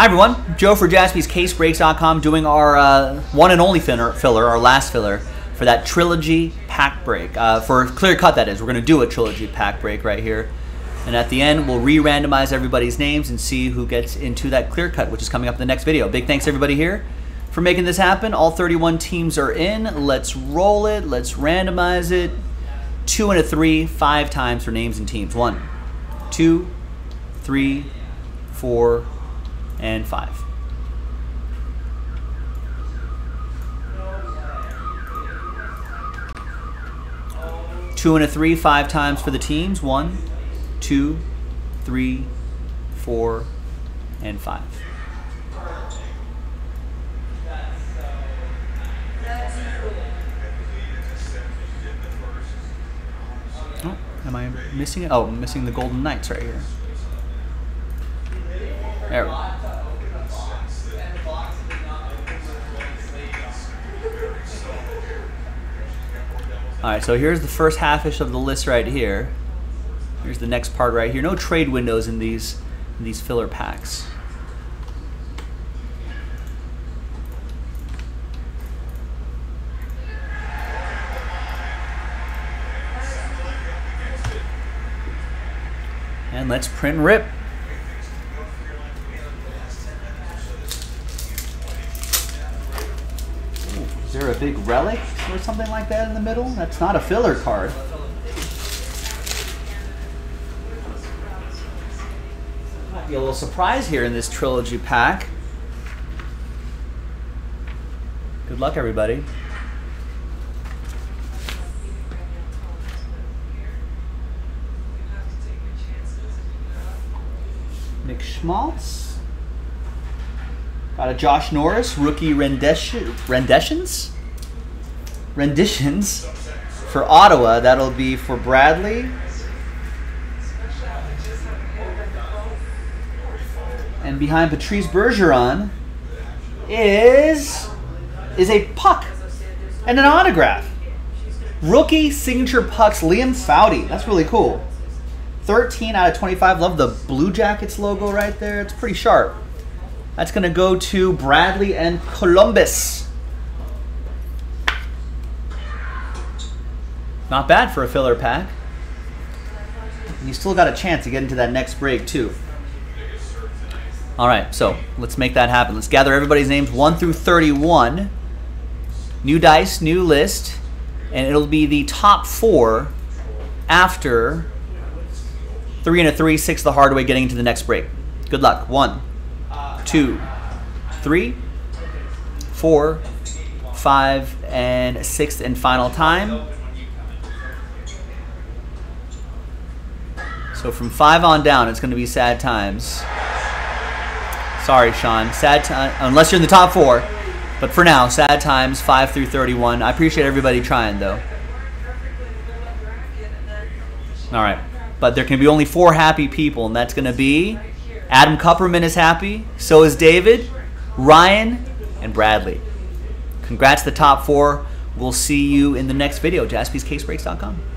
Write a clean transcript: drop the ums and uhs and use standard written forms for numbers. Hi everyone, Joe for JaspysCaseBreaks.com doing our one and only filler, our last filler, for that trilogy pack break. For clear cut, that is. We're going to do a trilogy pack break right here. And at the end, we'll re-randomize everybody's names and see who gets into that clear cut, which is coming up in the next video. Big thanks everybody here for making this happen. All 31 teams are in. Let's roll it. Let's randomize it. 2 and a 3, 5 times for names and teams. 1, 2, 3, 4, and 5. Two and a three, 5 times for the teams. 1, 2, 3, 4, and 5. Oh, am I missing it? Oh, I'm missing the Golden Knights right here. There we go. Alright, so here's the first half-ish of the list right here. Here's the next part right here. No trade windows in these filler packs. And let's print and rip. Is there a big relic or something like that in the middle? That's not a filler card. Might be a little surprise here in this trilogy pack. Good luck, everybody. Nick Schmaltz. Got a Josh Norris, rookie renditions for Ottawa. That'll be for Bradley. And behind Patrice Bergeron is a puck and an autograph. Rookie signature pucks, Liam Foudy. That's really cool. 13 out of 25. Love the Blue Jackets logo right there. It's pretty sharp. That's going to go to Bradley and Columbus. Not bad for a filler pack. And you still got a chance to get into that next break, too. All right, so let's make that happen. Let's gather everybody's names 1 through 31. New dice, new list. And it'll be the top 4 after 3 and a 3, 6 the hard way, getting into the next break. Good luck. 1, 2, 3, 4, 5, and 6th and final time. So from 5 on down, it's going to be sad times. Sorry, Sean. Sad time, unless you're in the top 4. But for now, sad times, 5 through 31. I appreciate everybody trying, though. All right. But there can be only 4 happy people, and that's going to be... Adam Kupperman is happy. So is David, Ryan, and Bradley. Congrats to the top 4. We'll see you in the next video. JaspysCaseBreaks.com.